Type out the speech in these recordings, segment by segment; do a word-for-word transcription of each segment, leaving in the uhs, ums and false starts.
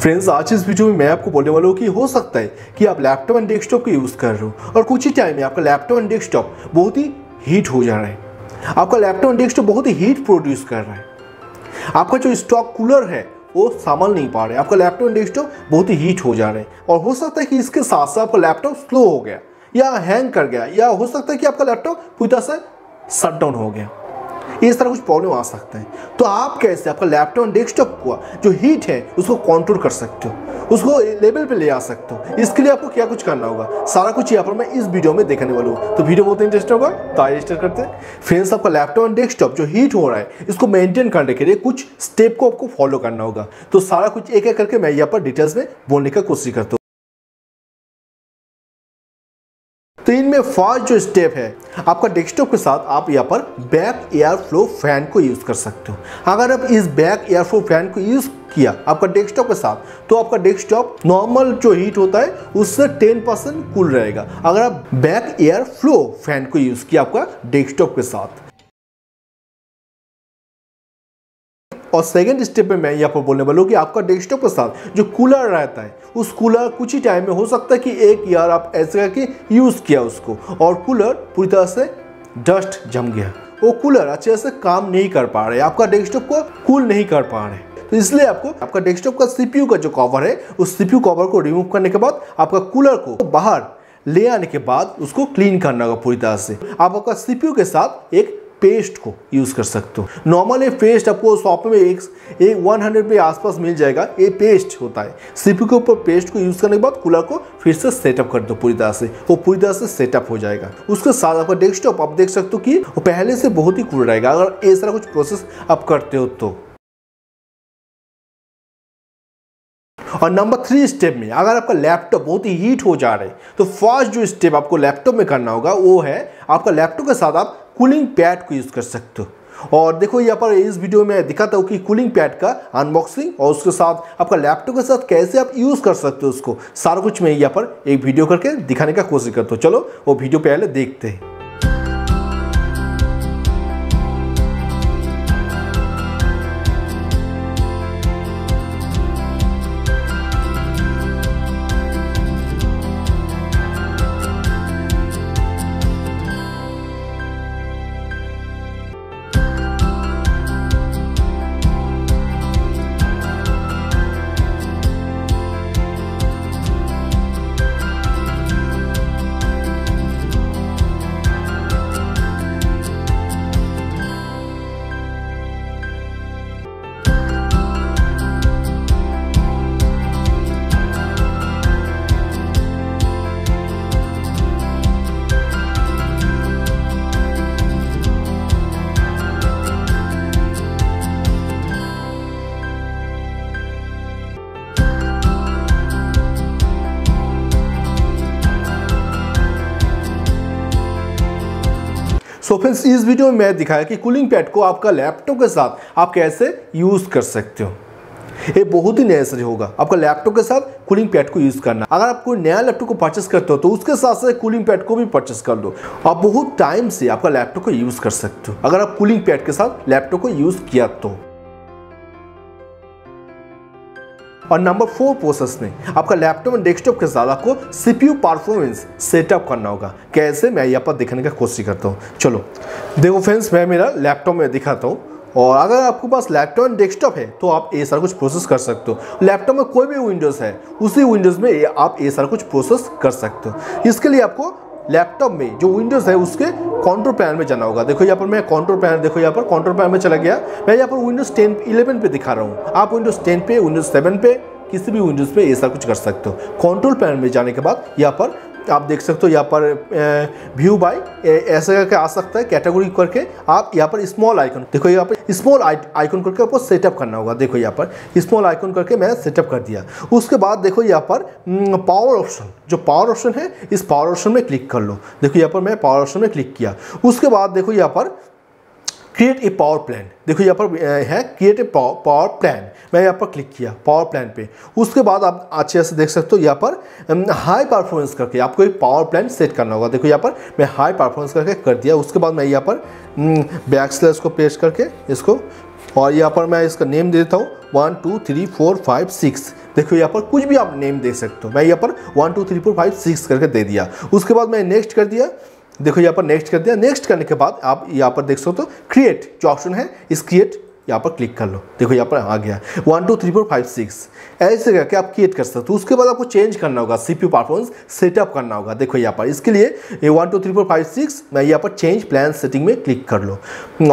Friends, आज इस video में मैं आपको बोलने वाला हूँ कि हो सकता है कि आप लैपटॉप एंड डेस्कटॉप को यूज़ कर रहे हो और कुछ ही टाइम में आपका लैपटॉप एंड डेस्कटॉप बहुत ही हीट हो जा रहा है, आपका लैपटॉप एंड डेस्कटॉप बहुत ही हीट प्रोड्यूस कर रहा है, आपका जो स्टॉक कूलर है वो संभाल नहीं पा रहे, आपका लैपटॉप एंड डेस्कटॉप बहुत ही हीट हो जा रहे हैं। और हो सकता है कि इसके साथ साथ आपका लैपटॉप स्लो हो गया या हैंग कर गया, या हो सकता है कि आपका लैपटॉप पूरी तरह से शट डाउन हो गया, इस तरह कुछ प्रॉब्लम आ सकता है। तो आप कैसे आपका लैपटॉप एंड डेस्कटॉप को जो हीट है उसको कंट्रोल कर सकते हो, उसको लेवल पे ले आ सकते हो, इसके लिए आपको क्या कुछ करना होगा, सारा कुछ यहाँ पर मैं इस वीडियो में देखने वाला हूँ। तो वीडियो बहुत इंटरेस्टिंग होगा, तो आइए स्टार्ट करते हैं। फ्रेंड्स, आपका लैपटॉप एंड डेस्कटॉप जो हीट हो रहा है इसको मेनटेन करने के लिए कुछ स्टेप को आपको फॉलो करना होगा। तो सारा कुछ एक एक करके मैं यहाँ पर डिटेल्स में बोलने की कोशिश करता हूँ। तो इनमें फर्स्ट जो स्टेप है, आपका डेस्कटॉप के साथ आप यहाँ पर बैक एयर फ्लो फैन को यूज़ कर सकते हो। अगर आप इस बैक एयर फ्लो फैन को यूज़ किया आपका डेस्कटॉप के साथ, तो आपका डेस्कटॉप नॉर्मल जो हीट होता है उससे टेन परसेंट कूल रहेगा, अगर आप बैक एयर फ्लो फैन को यूज़ किया आपका डेस्कटॉप के साथ। और सेकेंड स्टेप में मैं यहाँ पर बोलने वाला हूँ कि आपका डेस्कटॉप के साथ जो कूलर रहता है उस कूलर कुछ ही टाइम में हो सकता है कि एक ईयर आप ऐसे करके यूज़ किया उसको और कूलर पूरी तरह से डस्ट जम गया, वो कूलर अच्छे से काम नहीं कर पा रहे, आपका डेस्कटॉप को कूल नहीं कर पा रहे। तो इसलिए आपको आपका डेस्कटॉप का सीपीयू का जो कवर है उस सीपीयू कवर को रिमूव करने के बाद आपका कूलर को बाहर ले आने के बाद उसको क्लीन करना होगा पूरी तरह से। आप आपका सीपीयू के साथ एक पेस्ट को यूज़ कर सकते हो। नॉर्मल ये पेस्ट आपको शॉप में एक एक वन हंड्रेड के आसपास मिल जाएगा, ये पेस्ट होता है। सीपीयू के ऊपर पेस्ट को यूज़ करने के बाद कूलर को फिर से सेटअप कर दो पूरी तरह से, वो पूरी तरह से सेटअप हो जाएगा। उसके साथ आपका डेस्कटॉप आप देख सकते हो कि वो पहले से बहुत ही कूल रहेगा, अगर ऐसा कुछ प्रोसेस आप करते हो तो। और नंबर थ्री स्टेप में, अगर आपका लैपटॉप बहुत ही हीट हो जा रहा है तो फर्स्ट जो स्टेप आपको लैपटॉप में करना होगा वो है आपका लैपटॉप के साथ आप कूलिंग पैड को यूज़ कर सकते हो। और देखो यहाँ पर इस वीडियो में दिखाता हूँ कि कूलिंग पैड का अनबॉक्सिंग और उसके साथ आपका लैपटॉप के साथ कैसे आप यूज़ कर सकते हो उसको, सारा कुछ मैं यहाँ पर एक वीडियो करके दिखाने का कोशिश करता हूँ। चलो वो वीडियो पहले देखते हैं। सो फ्रेंड्स, इस वीडियो में मैं दिखाया कि कूलिंग पैड को आपका लैपटॉप के साथ आप कैसे यूज़ कर सकते हो। ये बहुत ही नेसेसरी होगा आपका लैपटॉप के साथ कूलिंग पैड को यूज़ करना। अगर आप कोई नया लैपटॉप को परचेस करते हो तो उसके साथ साथ कूलिंग पैड को भी परचेस कर लो, आप बहुत टाइम से आपका लैपटॉप को यूज़ कर सकते हो अगर आप कूलिंग पैड के साथ लैपटॉप को यूज़ किया तो। और नंबर फोर प्रोसेस में आपका लैपटॉप एंड डेस्कटॉप के साथ आपको सीपीयू परफॉर्मेंस सेटअप करना होगा, कैसे मैं यहाँ पर दिखाने का कोशिश करता हूँ। चलो देखो फ्रेंड्स, मैं मेरा लैपटॉप में दिखाता हूँ। और अगर आपके पास लैपटॉप एंड डेस्कटॉप है तो आप ये सारा कुछ प्रोसेस कर सकते हो। लैपटॉप में कोई भी विंडोज़ है उसी विंडोज़ में आप ये सारा कुछ प्रोसेस कर सकते हो। इसके लिए आपको लैपटॉप में जो विंडोज़ है उसके कंट्रोल पैनल में जाना होगा। देखो यहाँ पर मैं कंट्रोल पैनल देखो यहाँ पर कंट्रोल पैनल में चला गया। मैं यहाँ पर विंडोज़ टेन इलेवन पे दिखा रहा हूँ, आप विंडोज़ टेन पे विंडोज़ सेवन पे किसी भी विंडोज़ पे ये सारा कुछ कर सकते हो। कंट्रोल पैनल में जाने के बाद यहाँ पर आप देख सकते हो, यहाँ पर व्यू बाय ऐसे करके आ सकता है कैटेगरी करके। आप यहाँ पर स्मॉल आइकन देखो, यहाँ पर स्मॉल आइकन करके आपको सेटअप करना होगा। देखो यहाँ पर स्मॉल आइकन करके मैं सेटअप कर दिया। उसके बाद देखो यहाँ पर पावर ऑप्शन, जो पावर ऑप्शन है इस पावर ऑप्शन में क्लिक कर लो। देखो यहाँ पर मैं पावर ऑप्शन में क्लिक किया। उसके बाद देखो यहाँ पर क्रिएट ए पावर प्लान, देखो यहाँ पर है क्रिएट ए पावर प्लान, मैं यहाँ पर क्लिक किया पावर प्लान पे। उसके बाद आप अच्छे से देख सकते हो यहाँ पर हाई परफॉर्मेंस करके आपको एक पावर प्लान सेट करना होगा। देखो यहाँ पर मैं हाई परफॉर्मेंस करके कर दिया। उसके बाद मैं यहाँ पर बैक स्लैश को पेस्ट करके इसको, और यहाँ पर मैं इसका नेम दे देता हूँ one two three four five six देखो यहाँ पर कुछ भी आप नेम दे सकते हो। मैं यहाँ पर one two three four five six करके दे दिया। उसके बाद मैं नेक्स्ट कर दिया, देखो यहाँ पर नेक्स्ट कर दिया। नेक्स्ट करने के बाद आप यहाँ पर देख सकते हो क्रिएट जो ऑप्शन है, इस क्रिएट यहाँ पर क्लिक कर लो। देखो यहाँ पर आ गया one two three four five six, ऐसे करके आप क्रिएट कर सकते हो। उसके बाद आपको चेंज करना होगा, सीपीयू परफॉर्मेंस सेटअप करना होगा। देखो यहाँ पर इसके लिए one two three four five six मैं यहाँ पर चेंज प्लान सेटिंग में क्लिक कर लो,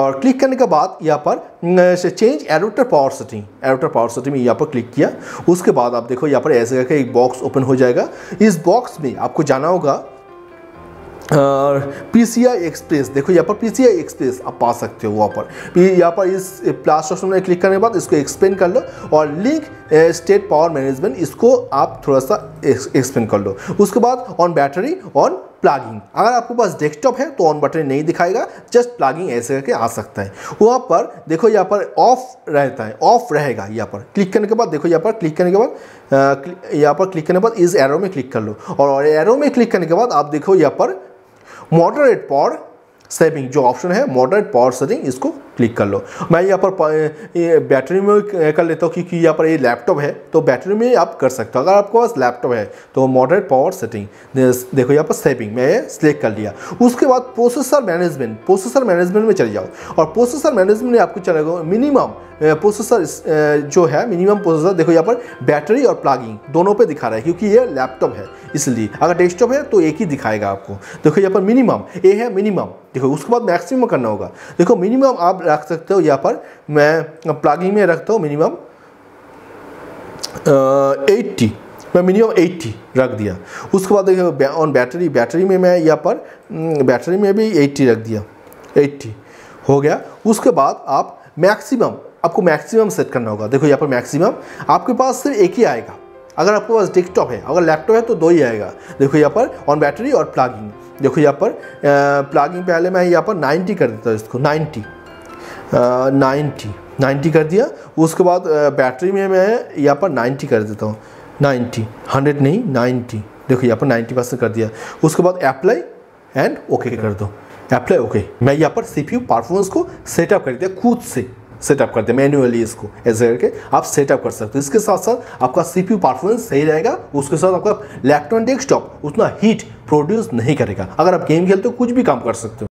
और क्लिक करने के बाद यहाँ पर change adapter power setting, adapter power setting में यहाँ पर क्लिक किया। उसके बाद आप देखो यहाँ पर ऐसे करके एक बॉक्स ओपन हो जाएगा। इस बॉक्स में आपको जाना होगा पी सी आई एक्सप्रेस। देखो यहाँ पर पी सी आई एक्सप्रेस आप पा सकते हो। वहाँ पर यहाँ पर इस प्लस ऑप्शन में क्लिक करने के बाद इसको एक्सपेंड कर लो, और लिंक स्टेट पावर मैनेजमेंट इसको आप थोड़ा सा एक्सपेंड कर लो। उसके बाद ऑन बैटरी, ऑन प्लगिंग। अगर आपके पास डेस्कटॉप है तो ऑन बटन नहीं दिखाएगा, जस्ट प्लगिंग ऐसे करके आ सकता है। वहाँ पर देखो यहाँ पर ऑफ रहता है, ऑफ रहेगा। यहाँ पर क्लिक करने के बाद देखो यहाँ पर क्लिक करने के बाद यहाँ पर क्लिक करने के बाद इस एरो में क्लिक कर लो, और एरो में क्लिक करने के बाद आप देखो यहाँ पर मॉडरेट पावर सेविंग जो ऑप्शन है, मॉडरेट पावर सेविंग इसको क्लिक कर लो। मैं यहाँ पर बैटरी में कर लेता हूँ, क्योंकि यहाँ पर ये लैपटॉप है तो बैटरी में आप कर सकते हो। अगर आपके पास लैपटॉप है तो मॉडरेट पावर सेटिंग, देखो यहाँ पर सेविंग मैं सिलेक्ट कर लिया। उसके बाद प्रोसेसर मैनेजमेंट, प्रोसेसर मैनेजमेंट में चले जाओ, और प्रोसेसर मैनेजमेंट में आपको चले जाओ मिनिमम प्रोसेसर जो है, मिनिमम प्रोसेसर। देखो यहाँ पर बैटरी और प्लगिंग दोनों पे दिखा रहा है, क्योंकि ये लैपटॉप है इसलिए। अगर डेस्कटॉप है तो एक ही दिखाएगा आपको। देखो यहाँ पर मिनिमम ये है, मिनिमम देखो। उसके बाद मैक्सिमम करना होगा। देखो मिनिमम आप रख सकते हो, यहाँ पर मैं प्लगिंग में रखता हूँ मिनिमम एट्टी, मैं मिनिमम एट्टी रख दिया। उसके बाद देखो ऑन बैटरी, बैटरी में मैं यहाँ पर बैटरी में भी एट्टी रख दिया, एट्टी हो गया। उसके बाद आप मैक्सिमम, आपको मैक्सिमम सेट करना होगा। देखो यहाँ पर मैक्सिमम आपके पास सिर्फ एक ही आएगा, अगर आपके पास डेस्कटॉप है। अगर लैपटॉप है तो दो ही आएगा। देखो यहाँ पर ऑन बैटरी और प्लगिंग, देखो यहाँ पर प्लगिंग पहले मैं यहाँ पर नाइन्टी कर देता हूँ इसको, नाइन्टी नाइन्टी नाइन्टी कर दिया। उसके बाद बैटरी में मैं यहाँ पर नाइन्टी कर देता हूँ, नाइन्टी, हंड्रेड नहीं नाइन्टी। देखो यहाँ पर नाइन्टी परसेंट कर दिया। उसके बाद अप्लाई एंड ओके कर दो, अप्लाई ओके। मैं यहाँ पर सीपीयू परफॉर्मेंस को सेटअप कर दिया, खुद से सेटअप करते हैं मैन्युअली। इसको ऐसे करके आप सेटअप कर सकते हो। इसके साथ साथ आपका सीपीयू परफॉर्मेंस सही रहेगा, उसके साथ आपका लैपटॉप डेस्कटॉप उतना हीट प्रोड्यूस नहीं करेगा। अगर आप गेम खेलते हो कुछ भी काम कर सकते हो।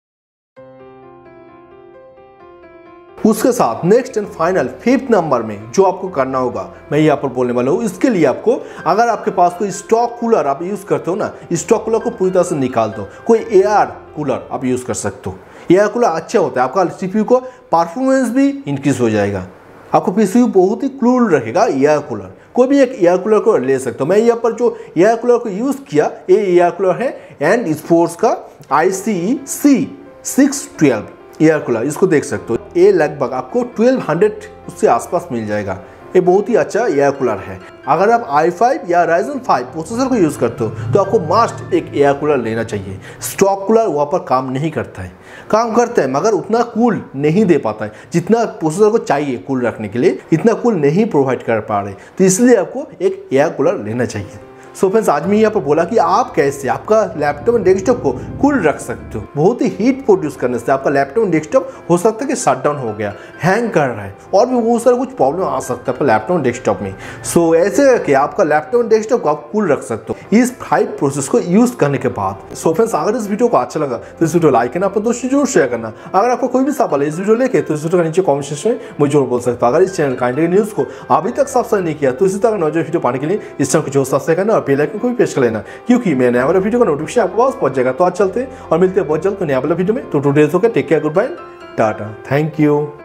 उसके साथ next and final fifth number में जो आपको करना होगा मैं यहाँ पर बोलने वाला हूँ। इसके लिए आपको, अगर आपके पास कोई स्टॉक कूलर आप यूज़ करते हो ना, स्टॉक कूलर को पूरी तरह से निकाल दो। कोई एयर कूलर आप यूज़ कर सकते हो। एयर कूलर अच्छा होता है, आपका सीपीयू को परफॉर्मेंस भी इंक्रीज हो जाएगा, आपको पीसीयू बहुत ही कूल रहेगा। एयर कूलर, कोई भी एक एयर कूलर को ले सकते हो। मैं यहाँ पर जो एयर कूलर को यूज़ किया, ये एयर कूलर है एंड स्पोर्ट्स का I C E C six twelve air cooler, इसको देख सकते हो। ये लगभग आपको ट्वेल्व हंड्रेड उससे आसपास मिल जाएगा। ये बहुत ही अच्छा एयर कूलर है। अगर आप आई फाइव या राइजन फाइव प्रोसेसर को यूज़ करते हो तो आपको मस्ट एक एयर कूलर लेना चाहिए। स्टॉक कूलर वहाँ पर काम नहीं करता है, काम करता है मगर उतना कूल नहीं दे पाता है जितना प्रोसेसर को चाहिए कूल रखने के लिए, इतना कूल नहीं प्रोवाइड कर पा रहे, तो इसलिए आपको एक एयर कूलर लेना चाहिए। सो फ्रेंड्स, आज मैं यहाँ पर बोला कि आप कैसे आपका लैपटॉप एंड डेस्कटॉप को कूल रख सकते हो। बहुत ही हीट प्रोड्यूस करने से आपका लैपटॉप एंड डेस्कटॉप हो सकता है कि शटडाउन हो गया, हैंग कर रहा है, और भी बहुत सारा कुछ प्रॉब्लम आ सकता है आपका लैपटॉप एंड डेस्कटॉप में। सो so, ऐसे करके आपका लैपटॉप एंड डेस्कटॉप को आप कूल रख सकते हो इस फाइव प्रोसेस को यूज़ करने के बाद। सो so, फ्रेंड्स, अगर इस वीडियो को अच्छा लगा तो इस वीडियो लाइक करना, अपने दोस्तों जरूर शेयर करना। अगर आपको कोई भी सवाल है इस वीडियो लेके तो इस वीडियो का नीचे कॉमेंट सेक्शन में मुझे जरूर बोल सकता हूँ। अगर इस चैनल काइंडली न्यूज़ को अभी तक सब्सक्राइब नहीं किया तो इसी तरह नॉलेज वीडियो पाने के लिए इस चैनल को जो सब्सक्राइब करना, बेल आइकन को भी प्रेस कर लेना, क्योंकि मैं नया वाला वीडियो का नोटिफिकेशन आपको पास पहुंच जाएगा। तो आज चलते हैं और मिलते हैं बहुत जल्द नया वाला वीडियो में। तो today is okay, take care, good bye, tata, thank you.